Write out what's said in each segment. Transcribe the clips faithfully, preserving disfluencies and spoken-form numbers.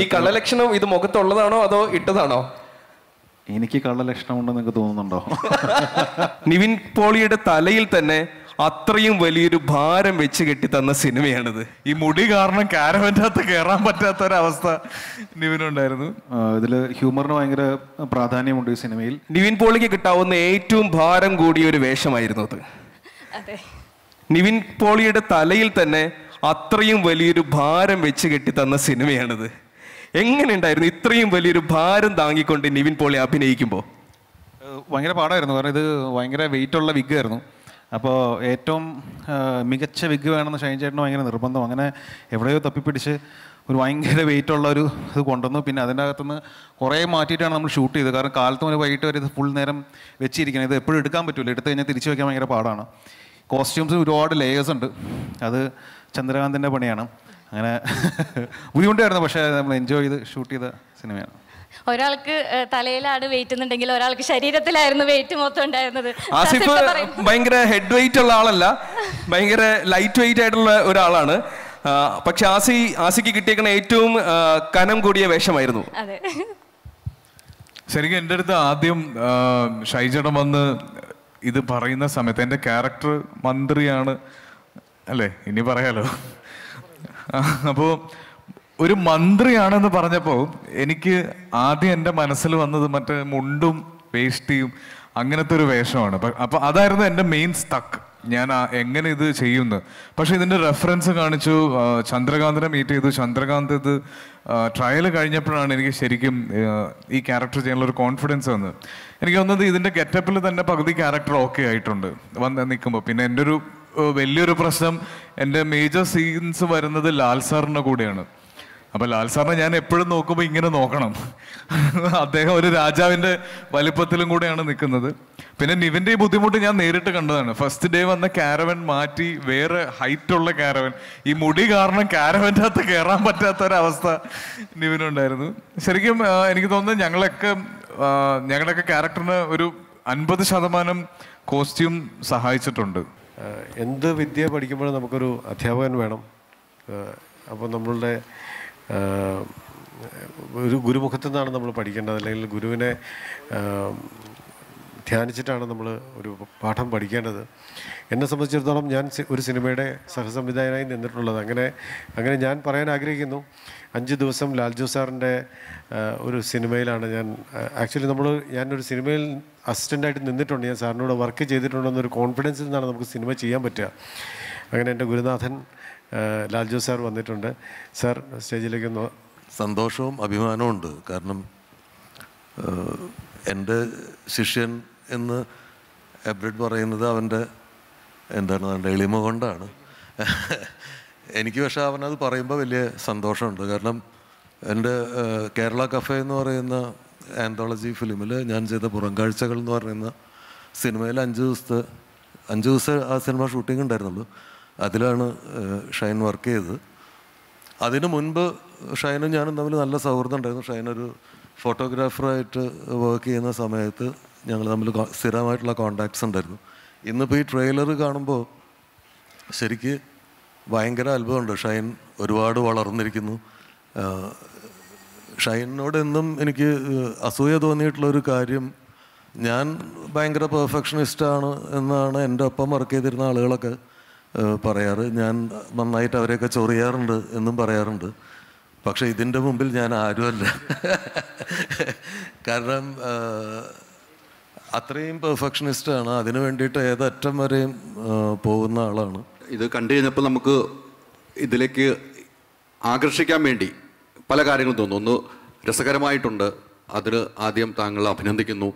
ഈ കള്ളലക്ഷണം ഇത് മുഖത്തുള്ളതാണോ അതോ ഇട്ടതാണോ? എനിക്ക് കള്ളലക്ഷണം ഉണ്ടെന്ന് തോന്നുന്നുണ്ടോ? നിവിൻ പോളിയുടെ തലയിൽ തന്നെ അത്രയും വലിയൊരു ഭാരം വെച്ച് കെട്ടി തന്ന സിനിമയാണിത്. ഈ മുടി കാരണം കാരവൻ്റെ അകത്ത് കയറാൻ പറ്റാത്ത ഒരവസ്ഥ നിവിനുണ്ടായിരുന്നു. ഇതിൽ ഹ്യൂമറിന് ഭയങ്കര പ്രാധാന്യമുണ്ട് ഈ സിനിമയിൽ. നിവിൻ പോളിക്ക് കിട്ടാവുന്ന ഏറ്റവും ഭാരം കൂടിയ ഒരു വേഷമായിരുന്നു അത്. നിവിൻ പോളിയുടെ തലയിൽ തന്നെ അത്രയും വലിയൊരു ഭാരം വെച്ച് കെട്ടി തന്ന സിനിമയാണിത്. എങ്ങനെയുണ്ടായിരുന്നു ഇത്രയും വലിയൊരു ഭാരം താങ്ങിക്കൊണ്ട് നിവിൻ പോളി അഭിനയിക്കുമ്പോൾ? ഭയങ്കര പാടായിരുന്നു, കാരണം ഇത് ഭയങ്കര വെയിറ്റുള്ള വിഗ് ആയിരുന്നു. അപ്പോൾ ഏറ്റവും മികച്ച വിഗ് വേണമെന്ന് ഷൈൻ ചേട്ടന് ഭയങ്കര നിർബന്ധം. അങ്ങനെ എവിടെയോ തപ്പിപ്പിടിച്ച് ഒരു ഭയങ്കര വെയിറ്റുള്ള ഒരു ഇത് കൊണ്ടുവന്നു. പിന്നെ അതിൻ്റെ അകത്തുനിന്ന് കുറേ മാറ്റിയിട്ടാണ് നമ്മൾ ഷൂട്ട് ചെയ്തത്, കാരണം കാലത്ത് മുതൽ വൈകിട്ട് വരെ ഇത് ഫുൾ നേരം വെച്ചിരിക്കണം. ഇത് എപ്പോഴും എടുക്കാൻ പറ്റില്ല, എടുത്തു കഴിഞ്ഞാൽ തിരിച്ചു വയ്ക്കാൻ ഭയങ്കര പാടാണ്. കോസ്റ്റ്യൂംസ് ഒരുപാട് ലേയേഴ്സ് ഉണ്ട്, അത് ചന്ദ്രകാന്തിൻ്റെ പണിയാണ്. അങ്ങനെ ബുദ്ധിമുട്ടായിരുന്നു, പക്ഷേ നമ്മൾ എൻജോയ് ചെയ്ത് ഷൂട്ട് ചെയ്ത സിനിമയാണ്. ഒരാൾക്ക് തലയിലാണ് വെയിറ്റ് എന്നുണ്ടെങ്കിൽ ഒരാൾക്ക് ശരീരത്തിലായിരുന്നു വെയിറ്റ് മൊത്തം ഉണ്ടായിരുന്നത്. ആസിഫ് ഭയങ്കര ഹെഡ് വെയിറ്റ് ഉള്ള ആളല്ല, ഭയങ്കര ലൈറ്റ് വെയിറ്റ് ആയിട്ടുള്ള ഒരാളാണ്. പക്ഷെ ആസി ആസിക്ക് കിട്ടിയേക്കുന്ന ഏറ്റവും കനം കൂടിയ വേഷമായിരുന്നു. അതെ, ശരിക്കും എൻ്റെ അടുത്ത് ആദ്യം ഷൈജടം വന്ന് ഇത് പറയുന്ന സമയത്ത് എൻ്റെ ക്യാരക്ടർ മന്ത്രിയാണ് അല്ലേ, ഇനി പറയാലോ. അപ്പോൾ ഒരു മന്ത്രിയാണെന്ന് പറഞ്ഞപ്പോൾ എനിക്ക് ആദ്യം എൻ്റെ മനസ്സിൽ വന്നത് മറ്റേ മുണ്ടും വേഷ്ടിയും അങ്ങനത്തെ ഒരു വേഷമാണ്. അപ്പോൾ അതായിരുന്നു എൻ്റെ മെയിൻ സ്റ്റക്ക്, ഞാൻ എങ്ങനെ ഇത് ചെയ്യുന്നു. പക്ഷേ ഇതിൻ്റെ റെഫറൻസ് കാണിച്ചു, ചന്ദ്രകാന്തിനെ മീറ്റ് ചെയ്തു. ചന്ദ്രകാന്ത് ഇത് ട്രയൽ കഴിഞ്ഞപ്പോഴാണ് എനിക്ക് ശരിക്കും ഈ ക്യാരക്ടർ ചെയ്യാനുള്ളൊരു കോൺഫിഡൻസ് വന്നത്. എനിക്ക് തോന്നുന്നത് ഇതിൻ്റെ ഗെറ്റപ്പിൽ തന്നെ പകുതി ക്യാരക്ടർ ഓക്കെ ആയിട്ടുണ്ട് വന്ന് നിൽക്കുമ്പോൾ. പിന്നെ എൻ്റെ ഒരു വലിയൊരു പ്രശ്നം, എൻ്റെ മേജർ സീൻസ് വരുന്നത് ലാൽ സാറിൻ്റെ കൂടെയാണ്. അപ്പം ലാൽ സാറിനെ ഞാൻ എപ്പോഴും നോക്കുമ്പോൾ ഇങ്ങനെ നോക്കണം, അദ്ദേഹം ഒരു രാജാവിൻ്റെ വലിപ്പത്തിലും കൂടെയാണ് നിൽക്കുന്നത്. പിന്നെ നിവിൻ്റെ ഈ ബുദ്ധിമുട്ട് ഞാൻ നേരിട്ട് കണ്ടതാണ്. ഫസ്റ്റ് ഡേ വന്ന കാരവൻ മാറ്റി വേറെ ഹൈറ്റുള്ള കാരവൻ, ഈ മുടി കാരണം കാരവൻ്റെ അകത്ത് കയറാൻ പറ്റാത്ത ഒരവസ്ഥ നിവിനുണ്ടായിരുന്നു. ശരിക്കും എനിക്ക് തോന്നുന്നത് ഞങ്ങളൊക്കെ ഞങ്ങളുടെയൊക്കെ ക്യാരക്ടറിന് ഒരു അൻപത് ശതമാനം കോസ്റ്റ്യൂം സഹായിച്ചിട്ടുണ്ട്. എന്ത് വിദ്യ പഠിക്കുമ്പോഴും നമുക്കൊരു അധ്യാപകൻ വേണം. അപ്പോൾ നമ്മളുടെ ഒരു ഗുരുമുഖത്തു നിന്നാണ് നമ്മൾ പഠിക്കേണ്ടത്, അല്ലെങ്കിൽ ഗുരുവിനെ ധ്യാനിച്ചിട്ടാണ് നമ്മൾ ഒരു പാഠം പഠിക്കേണ്ടത്. എന്നെ സംബന്ധിച്ചിടത്തോളം ഞാൻ ഒരു സിനിമയുടെ സഹസംവിധായകനായി നിന്നിട്ടുള്ളത് അങ്ങനെ അങ്ങനെ ഞാൻ പറയാൻ ആഗ്രഹിക്കുന്നു. അഞ്ച് ദിവസം ലാൽജു സാറിൻ്റെ ഒരു സിനിമയിലാണ് ഞാൻ ആക്ച്വലി നമ്മൾ ഞാനൊരു സിനിമയിൽ അസിസ്റ്റൻ്റായിട്ട് നിന്നിട്ടുണ്ട്. ഞാൻ സാറിനോട് വർക്ക് ചെയ്തിട്ടുണ്ടെന്നൊരു കോൺഫിഡൻസിൽ നിന്നാണ് നമുക്ക് സിനിമ ചെയ്യാൻ പറ്റുക. അങ്ങനെ എൻ്റെ ഗുരുനാഥൻ ലാൽജു സാർ വന്നിട്ടുണ്ട്. സാർ സ്റ്റേജിലേക്ക്. സന്തോഷവും അഭിമാനവും ഉണ്ട്, കാരണം എൻ്റെ ശിഷ്യൻ എന്ന് എബ്രഡ് പറയുന്നത് അവൻ്റെ എന്താണ് അവൻ്റെ എളിമ കൊണ്ടാണ്. എനിക്ക് പക്ഷേ അവനത് പറയുമ്പോൾ വലിയ സന്തോഷമുണ്ട്, കാരണം എൻ്റെ കേരള കഫേ എന്ന് പറയുന്ന ആന്തോളജി ഫിലിമിൽ ഞാൻ ചെയ്ത പുറംകാഴ്ചകൾ എന്ന് പറയുന്ന സിനിമയിൽ അഞ്ച് ദിവസത്തെ അഞ്ച് ദിവസം ആ സിനിമ ഷൂട്ടിംഗ് ഉണ്ടായിരുന്നുള്ളൂ. അതിലാണ് ഷൈൻ വർക്ക് ചെയ്തത്. അതിനു മുൻപ് ഷൈനും ഞാനും തമ്മിൽ നല്ല സൗഹൃദം ഉണ്ടായിരുന്നു. ഷൈനൊരു ഫോട്ടോഗ്രാഫറായിട്ട് വർക്ക് ചെയ്യുന്ന സമയത്ത് ഞങ്ങൾ തമ്മിൽ സ്ഥിരമായിട്ടുള്ള കോണ്ടാക്ട്സ് ഉണ്ടായിരുന്നു. ഇന്നിപ്പോൾ ഈ ട്രെയിലർ കാണുമ്പോൾ ശരിക്ക് ഭയങ്കര അത്ഭുതമുണ്ട്. ഷൈൻ ഒരുപാട് വളർന്നിരിക്കുന്നു. ഷൈനിനോട് എന്നും എനിക്ക് അസൂയ തോന്നിയിട്ടുള്ളൊരു കാര്യം, ഞാൻ ഭയങ്കര പെർഫെക്ഷനിസ്റ്റാണ് എന്നാണ് എൻ്റെ ഒപ്പം വർക്ക് ചെയ്തിരുന്ന ആളുകളൊക്കെ പറയാറ്. ഞാൻ നന്നായിട്ട് അവരെയൊക്കെ ചൊറിയാറുണ്ട് എന്നും പറയാറുണ്ട്. പക്ഷേ ഇതിൻ്റെ മുമ്പിൽ ഞാൻ ആരുമല്ല, കാരണം അത്രയും പെർഫെക്ഷനിസ്റ്റാണ്. അതിനു വേണ്ടിയിട്ട് ഏതറ്റം വരെയും പോകുന്ന ആളാണ്. ഇത് കണ്ടു കഴിഞ്ഞപ്പോൾ നമുക്ക് ഇതിലേക്ക് ആകർഷിക്കാൻ വേണ്ടി പല കാര്യങ്ങളും തോന്നുന്നു. ഒന്ന് രസകരമായിട്ടുണ്ട്, അതിന് ആദ്യം താങ്കൾ അഭിനന്ദിക്കുന്നു.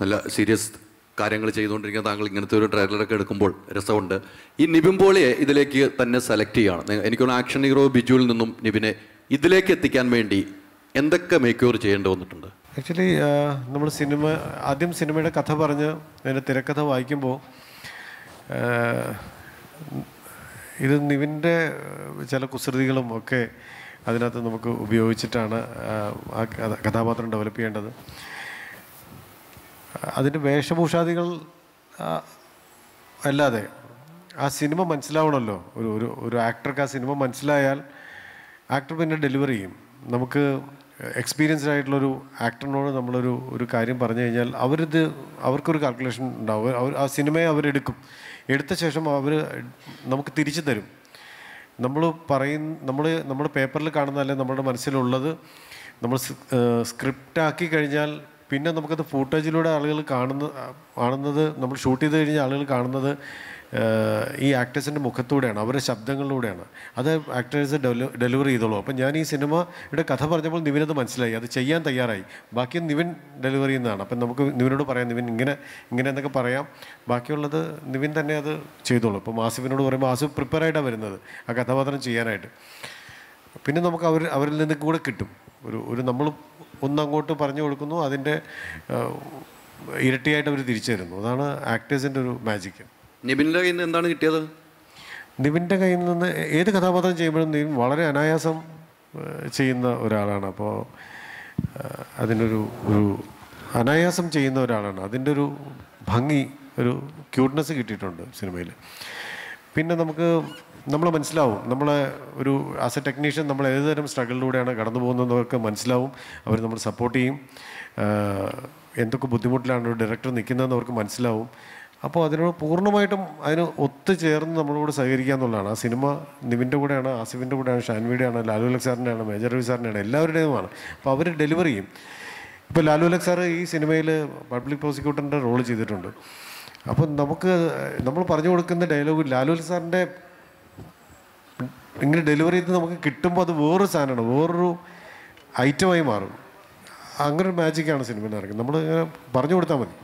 നല്ല സീരിയസ് കാര്യങ്ങൾ ചെയ്തുകൊണ്ടിരിക്കുന്ന താങ്കൾ ഇങ്ങനത്തെ ഒരു ട്രെയിലറൊക്കെ എടുക്കുമ്പോൾ രസമുണ്ട്. ഈ നിവിൻ പോളിയെ ഇതിലേക്ക് തന്നെ സെലക്ട് ചെയ്യുകയാണ്. എനിക്കൊന്ന് ആക്ഷൻ ഹീറോ ബിജുവിൽ നിന്നും നിവിനെ ഇതിലേക്ക് എത്തിക്കാൻ വേണ്ടി എന്തൊക്കെ മേക്ക് ഓവർ ചെയ്യേണ്ടി വന്നിട്ടുണ്ട്? ആക്ച്വലി നമ്മൾ സിനിമ ആദ്യം സിനിമയുടെ കഥ പറഞ്ഞ് അതിൻ്റെ തിരക്കഥ വായിക്കുമ്പോൾ ഇത് നിവിൻ്റെ ചില കുസൃതികളും ഒക്കെ അതിനകത്ത് നമുക്ക് ഉപയോഗിച്ചിട്ടാണ് ആ കഥാപാത്രം ഡെവലപ്പ് ചെയ്യേണ്ടത്. അതിൻ്റെ വേഷഭൂഷാദികൾ അല്ലാതെ ആ സിനിമ മനസ്സിലാവണമല്ലോ. ഒരു ഒരു ആക്ടർക്ക് ആ സിനിമ മനസ്സിലായാൽ ആക്ടർ പിന്നെ ഡെലിവറി ചെയ്യും. നമുക്ക് experienced ആയിട്ടുള്ള ഒരു ആക്ടറിനോട് നമ്മൾ ഒരു ഒരു കാര്യം പറഞ്ഞു കഴിഞ്ഞാൽ അവർ ഇത് അവർക്കൊരു കാൽക്കുലേഷൻ ഉണ്ടാവും. അവർ ആ സിനിമയെ അവർ എടുക്കും, എടുത്ത ശേഷം അവർ നമുക്ക് തിരിച്ചു തരും. നമ്മൾ പറയും, നമ്മൾ നമ്മുടെ പേപ്പറിൽ കാണുന്ന അല്ലെ നമ്മുടെ മനസ്സിലുള്ളത് നമ്മൾ സ്ക്രിപ്റ്റ് ആക്കി കഴിഞ്ഞാൽ പിന്നെ നമുക്കത് ഫൂട്ടേജിലൂടെ ആളുകൾ കാണുന്ന കാണുന്നത് നമ്മൾ ഷൂട്ട് ചെയ്ത് കഴിഞ്ഞാൽ ആളുകൾ കാണുന്നത് ഈ ആക്ടേഴ്സിൻ്റെ മുഖത്തൂടെയാണ്, അവരുടെ ശബ്ദങ്ങളിലൂടെയാണ്. അത് ആക്ടേഴ്സ് ഡെലി ഡെലിവറി ചെയ്തോളൂ. അപ്പം ഞാൻ ഈ സിനിമയുടെ കഥ പറഞ്ഞപ്പോൾ നിവിനത് മനസ്സിലായി, അത് ചെയ്യാൻ തയ്യാറായി. ബാക്കി നിവിൻ ഡെലിവറി ചെയ്യുന്നതാണ്. അപ്പം നമുക്ക് നിവിനോട് പറയാം, നിവിൻ ഇങ്ങനെ ഇങ്ങനെ എന്നൊക്കെ പറയാം, ബാക്കിയുള്ളത് നിവിൻ തന്നെ അത് ചെയ്തോളൂ. അപ്പം ആസിഫിനോട് പറയുമ്പോൾ ആസിഫ് പ്രിപ്പയറായിട്ടാണ് വരുന്നത് ആ കഥാപാത്രം ചെയ്യാനായിട്ട്. പിന്നെ നമുക്ക് അവർ അവരിൽ നിന്ന് കൂടെ കിട്ടും. ഒരു ഒരു നമ്മൾ ഒന്നങ്ങോട്ട് പറഞ്ഞു കൊടുക്കുന്നു, അതിൻ്റെ ഇരട്ടിയായിട്ട് അവർ തിരിച്ചു തരുന്നു. അതാണ് ആക്ടേഴ്സിൻ്റെ ഒരു മാജിക്ക്. നിവിൻ്റെ കയ്യിൽ നിന്ന് എന്താണ് കിട്ടിയത്? നിവിൻ്റെ കയ്യിൽ നിന്ന് ഏത് കഥാപാത്രം ചെയ്യുമ്പോഴും നിവിൻ വളരെ അനായാസം ചെയ്യുന്ന ഒരാളാണ്. അപ്പോൾ അതിനൊരു ഒരു അനായാസം ചെയ്യുന്ന ഒരാളാണ്. അതിൻ്റെ ഒരു ഭംഗി, ഒരു ക്യൂട്ട്നെസ് കിട്ടിയിട്ടുണ്ട് സിനിമയിൽ. പിന്നെ നമുക്ക് നമ്മൾ മനസ്സിലാവും, നമ്മളെ ഒരു ആസ് എ ടെക്നീഷ്യൻ നമ്മൾ ഏതുതരം സ്ട്രഗിളിലൂടെയാണ് കടന്നു പോകുന്നതൊക്കെ മനസ്സിലാവും. അവർ നമ്മൾ സപ്പോർട്ട് ചെയ്യും. എന്തൊക്കെ ബുദ്ധിമുട്ടിലാണ് ഒരു ഡയറക്ടർ നിൽക്കുന്നതെന്ന് അവർക്ക് മനസ്സിലാവും. അപ്പോൾ അതിനോട് പൂർണ്ണമായിട്ടും അതിന് ഒത്തുചേർന്ന് നമ്മളോട് സഹകരിക്കുക എന്നുള്ളതാണ്. ആ സിനിമ നിവിൻ്റെ കൂടെയാണ്, ആസിഫിൻ്റെ കൂടെയാണ്, ഷാൻവിയുടെയാണ്, ലാലു ലക് സാറിൻ്റെയാണ്, മേജർ രവി സാറിൻ്റെയാണ്, എല്ലാവരുടെയുമാണ്. അപ്പോൾ അവർ ഡെലിവർ ചെയ്യും. ഇപ്പോൾ ലാലു ലക് സാറ് ഈ സിനിമയിൽ പബ്ലിക് പ്രോസിക്യൂട്ടറിൻ്റെ റോൾ ചെയ്തിട്ടുണ്ട്. അപ്പോൾ നമുക്ക് നമ്മൾ പറഞ്ഞു കൊടുക്കുന്ന ഡയലോഗ് ലാലു ലക് സാറിൻ്റെ ഇങ്ങനെ ഡെലിവറി ചെയ്ത് നമുക്ക് കിട്ടുമ്പോൾ അത് വേറൊരു സാധനമാണ്, വേറൊരു ഐറ്റമായി മാറും. അങ്ങനൊരു മാജിക്കാണ് സിനിമയിൽ നടക്കുന്നത്. നമ്മൾ ഇങ്ങനെ പറഞ്ഞു കൊടുത്താൽ മതി.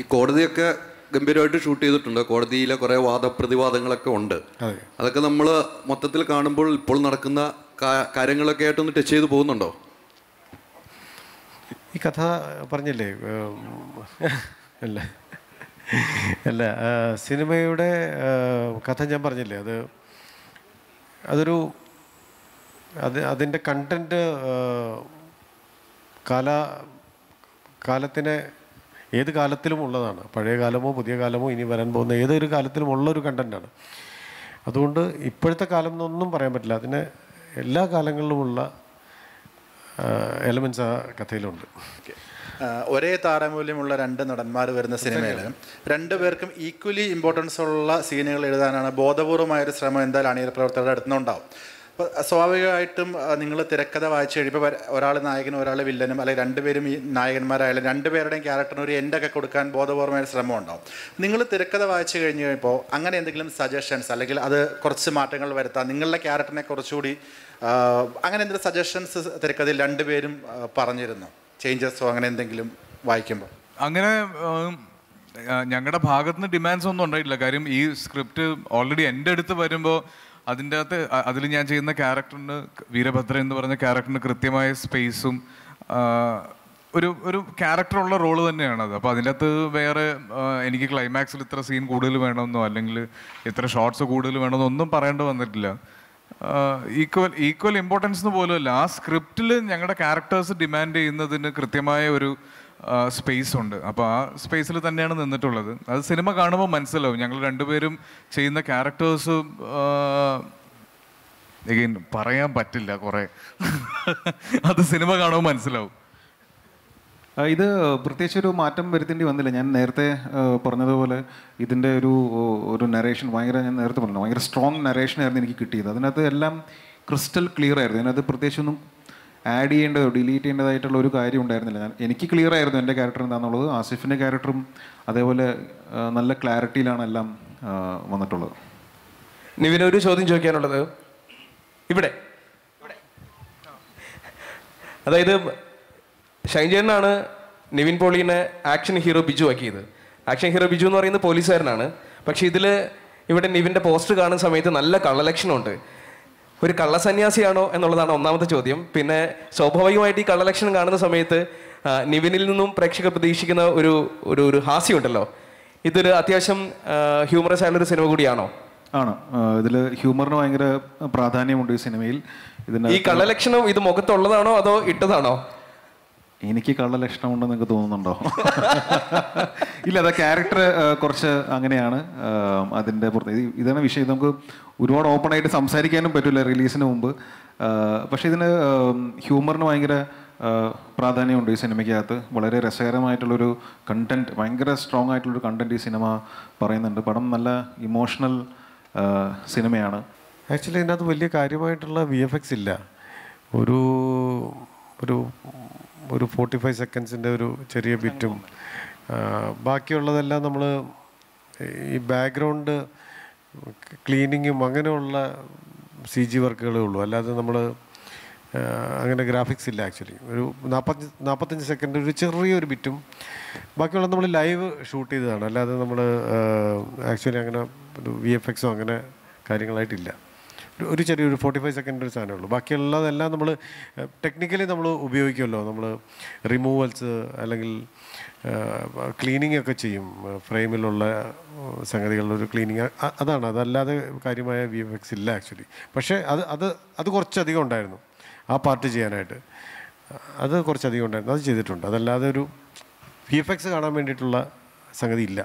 ഈ കോടതിയൊക്കെ ഗംഭീരമായിട്ട് ഷൂട്ട് ചെയ്തിട്ടുണ്ട്. കോടതിയിലെ കുറേ വാദപ്രതിവാദങ്ങളൊക്കെ ഉണ്ട്. അതൊക്കെ നമ്മൾ മൊത്തത്തിൽ കാണുമ്പോൾ ഇപ്പോൾ നടക്കുന്ന കാര്യങ്ങളൊക്കെ ആയിട്ടൊന്ന് ടച്ച് ചെയ്ത് പോകുന്നുണ്ടോ? ഈ കഥ പറഞ്ഞില്ലേ അല്ല അല്ല സിനിമയുടെ കഥ ഞാൻ പറഞ്ഞില്ലേ, അത് അതൊരു അത് അതിൻ്റെ കണ്ടൻറ്റ് കാല കാലത്തിനെ ഏത് കാലത്തിലും ഉള്ളതാണ്. പഴയ കാലമോ പുതിയ കാലമോ ഇനി വരാൻ പോകുന്ന ഏതൊരു കാലത്തിലും ഉള്ളൊരു കണ്ടൻറ്റാണ്. അതുകൊണ്ട് ഇപ്പോഴത്തെ കാലം എന്നൊന്നും പറയാൻ പറ്റില്ല. അതിന് എല്ലാ കാലങ്ങളിലുമുള്ള എലമെൻറ്റ്സ് ആ കഥയിലുണ്ട്. ഒരേ താരമൂല്യമുള്ള രണ്ട് നടന്മാർ വരുന്ന സിനിമയിൽ രണ്ടു പേർക്കും ഈക്വലി ഇമ്പോർട്ടൻസ് ഉള്ള സീനുകൾ എഴുതാനാണ് ബോധപൂർവമായൊരു ശ്രമം എന്തായാലും അണിയറ പ്രവർത്തകരുടെ അടുത്തുനിന്നുണ്ടാവും. അപ്പോൾ സ്വാഭാവികമായിട്ടും നിങ്ങൾ തിരക്കഥ വായിച്ചു കഴിയുമ്പോൾ ഒരാൾ നായകനും ഒരാൾ വില്ലനും അല്ലെങ്കിൽ രണ്ടുപേരും ഈ നായകന്മാരായാലും രണ്ടുപേരുടെയും ക്യാരക്ടറിന് ഒരു എൻഡൊക്കെ കൊടുക്കാൻ ബോധപൂർവമായ ശ്രമം ഉണ്ടാവും. നിങ്ങൾ തിരക്കഥ വായിച്ചു കഴിഞ്ഞ് കഴിയുമ്പോൾ അങ്ങനെ എന്തെങ്കിലും സജഷൻസ് അല്ലെങ്കിൽ അത് കുറച്ച് മാറ്റങ്ങൾ വരുത്താം, നിങ്ങളുടെ ക്യാരക്ടറിനെ കുറച്ചുകൂടി അങ്ങനെ എന്തെങ്കിലും സജഷൻസ് തിരക്കഥയിൽ രണ്ടുപേരും പറഞ്ഞിരുന്നു, ചേഞ്ചസോ അങ്ങനെ എന്തെങ്കിലും വായിക്കുമ്പോൾ? അങ്ങനെ ഞങ്ങളുടെ ഭാഗത്തുനിന്ന് ഡിമാൻഡ്സ് ഒന്നും ഉണ്ടായിട്ടില്ല. കാര്യം ഈ സ്ക്രിപ്റ്റ് ഓൾറെഡി എൻ്റെ അടുത്ത് വരുമ്പോൾ അതിൻ്റെ അകത്ത് അതിൽ ഞാൻ ചെയ്യുന്ന ക്യാരക്ടറിന്, വീരഭദ്രൻ എന്ന് പറഞ്ഞ ക്യാരക്ടറിന് കൃത്യമായ സ്പേസും ഒരു ഒരു ക്യാരക്ടറുള്ള റോള് തന്നെയാണത്. അപ്പോൾ അതിൻ്റെ അകത്ത് വേറെ എനിക്ക് ക്ലൈമാക്സിൽ ഇത്ര സീൻ കൂടുതൽ വേണമെന്നോ അല്ലെങ്കിൽ ഇത്ര ഷോർട്സ് കൂടുതൽ വേണമെന്നോ ഒന്നും പറയേണ്ടി വന്നിട്ടില്ല. ഈക്വൽ ഈക്വൽ ഇമ്പോർട്ടൻസ് പോലും അല്ല. ആ സ്ക്രിപ്റ്റിൽ ഞങ്ങളുടെ ക്യാരക്ടേഴ്സ് ഡിമാൻഡ് ചെയ്യുന്നതിന് കൃത്യമായ ഒരു സ്പേസ് ഉണ്ട്. അപ്പോൾ ആ സ്പേസിൽ തന്നെയാണ് നിന്നിട്ടുള്ളത്. അത് സിനിമ കാണുമ്പോൾ മനസ്സിലാവും. ഞങ്ങൾ രണ്ടുപേരും ചെയ്യുന്ന ക്യാരക്ടേഴ്സ് എഗെയിൻ പറയാൻ പറ്റില്ല കുറേ, അത് സിനിമ കാണുമ്പോൾ മനസ്സിലാവും. ഇത് പ്രത്യേകിച്ച് ഒരു മാറ്റം വരുത്തേണ്ടി വന്നില്ല. ഞാൻ നേരത്തെ പറഞ്ഞതുപോലെ ഇതിൻ്റെ ഒരു ഒരു നറേഷൻ ഭയങ്കര, ഞാൻ നേരത്തെ പറഞ്ഞു ഭയങ്കര സ്ട്രോങ് നറേഷനായിരുന്നു എനിക്ക് കിട്ടിയത്. അതിനകത്ത് എല്ലാം ക്രിസ്റ്റൽ ക്ലിയർ ആയിരുന്നു. അതിനകത്ത് പ്രത്യേകിച്ചൊന്നും ആഡ് ചെയ്യേണ്ടതോ ഡിലീറ്റ് ചെയ്യേണ്ടതായിട്ടുള്ള ഒരു കാര്യം ഉണ്ടായിരുന്നില്ല. ഞാൻ എനിക്ക് ക്ലിയർ ആയിരുന്നു എൻ്റെ ക്യാരക്ടർ എന്താണെന്നുള്ളത്. ആസിഫിൻ്റെ ക്യാരക്ടറും അതേപോലെ നല്ല ക്ലാരിറ്റിയിലാണ് എല്ലാം വന്നിട്ടുള്ളത്. നിവിനൊരു ചോദ്യം ചോദിക്കാനുള്ളത് ഇവിടെ, അതായത് ഷൈൻജേനാണ് നിവിൻ പോളിനെ ആക്ഷൻ ഹീറോ ബിജു ആക്കിയത്. ആക്ഷൻ ഹീറോ ബിജു എന്ന് പറയുന്നത് പോലീസുകാരനാണ്. പക്ഷേ ഇതിൽ ഇവിടെ നിവിൻ്റെ പോസ്റ്റർ കാണുന്ന സമയത്ത് നല്ല കളലക്ഷണമുണ്ട്. ഒരു കള്ളസന്യാസിയാണോ എന്നുള്ളതാണ് ഒന്നാമത്തെ ചോദ്യം. പിന്നെ സ്വാഭാവികമായിട്ട് ഈ കള്ളലക്ഷണം കാണുന്ന സമയത്ത് നിവിനിൽ നിന്നും പ്രേക്ഷകർ പ്രതീക്ഷിക്കുന്ന ഒരു ഒരു ഒരു ഹാസ്യമുണ്ടല്ലോ, ഇതൊരു അത്യാവശ്യം ഹ്യൂമറസ് ആയിട്ടുള്ളൊരു സിനിമ കൂടിയാണോ? ആണ്, ഇതിൽ ഹ്യൂമറിന് ഭയങ്കര പ്രാധാന്യമുണ്ട് ഈ സിനിമയിൽ. ഇതിന് ഈ കള്ളലക്ഷണം ഇത് മുഖത്തുള്ളതാണോ അതോ ഇട്ടതാണോ? എനിക്ക് കള്ള ലക്ഷണമുണ്ടെന്ന് നിങ്ങൾക്ക് തോന്നുന്നുണ്ടോ? ഇല്ല, അത് ക്യാരക്ടർ കുറച്ച് അങ്ങനെയാണ്. അതിൻ്റെ പുറത്ത് ഇതാണ് വിഷയം. നമുക്ക് ഒരുപാട് ഓപ്പണായിട്ട് സംസാരിക്കാനും പറ്റില്ല റിലീസിന് മുമ്പ്. പക്ഷേ ഇതിന് ഹ്യൂമറിന് ഭയങ്കര പ്രാധാന്യമുണ്ട് ഈ സിനിമയ്ക്കകത്ത്. വളരെ രസകരമായിട്ടുള്ളൊരു കണ്ടൻറ്റ്, ഭയങ്കര സ്ട്രോങ് ആയിട്ടുള്ളൊരു കണ്ടൻറ്റ് ഈ സിനിമ പറയുന്നുണ്ട്. പടം നല്ല ഇമോഷണൽ സിനിമയാണ്. ആക്ച്വലി ഇതിനകത്ത് വലിയ കാര്യമായിട്ടുള്ള വി എഫ് എക്സ് ഇല്ല. ഒരു ഒരു ഒരു ഫോർട്ടി ഫൈവ് സെക്കൻഡ്സിൻ്റെ ഒരു ചെറിയ ബിറ്റും ബാക്കിയുള്ളതെല്ലാം നമ്മൾ ഈ ബാക്ക്ഗ്രൗണ്ട് ക്ലീനിങ്ങും അങ്ങനെയുള്ള സി ജി വർക്കുകളേ ഉള്ളൂ. അല്ലാതെ നമ്മൾ അങ്ങനെ ഗ്രാഫിക്സ് ഇല്ല. ആക്ച്വലി ഒരു നാൽപ്പത്തി നാൽപ്പത്തഞ്ച് സെക്കൻഡ് ഒരു ചെറിയൊരു ബിറ്റും ബാക്കിയുള്ള നമ്മൾ ലൈവ് ഷൂട്ട് ചെയ്തതാണ്. അല്ലാതെ നമ്മൾ ആക്ച്വലി അങ്ങനെ ഒരു വി എഫ് എക്സോ അങ്ങനെ കാര്യങ്ങളായിട്ടില്ല. ഒരു ചെറിയൊരു ഫോർട്ടി ഫൈവ് സെക്കൻഡ് ഒരു സാധനമേ ഉള്ളൂ. ബാക്കിയുള്ളതെല്ലാം നമ്മൾ ടെക്നിക്കലി നമ്മൾ ഉപയോഗിക്കുമല്ലോ. നമ്മൾ റിമൂവൽസ് അല്ലെങ്കിൽ ക്ലീനിങ് ഒക്കെ ചെയ്യും. ഫ്രെയിമിലുള്ള സംഗതികളിലൊരു ക്ലീനിങ് അതാണ്. അതല്ലാതെ കാര്യമായ വി എഫ് എക്സ് ഇല്ല ആക്ച്വലി. പക്ഷേ അത് അത് അത് കുറച്ചധികം ഉണ്ടായിരുന്നു ആ പാർട്ട് ചെയ്യാനായിട്ട്. അത് കുറച്ചധികം ഉണ്ടായിരുന്നു, അത് ചെയ്തിട്ടുണ്ട്. അതല്ലാതെ ഒരു വി എഫ് എക്സ് കാണാൻ വേണ്ടിയിട്ടുള്ള സംഗതി ഇല്ല.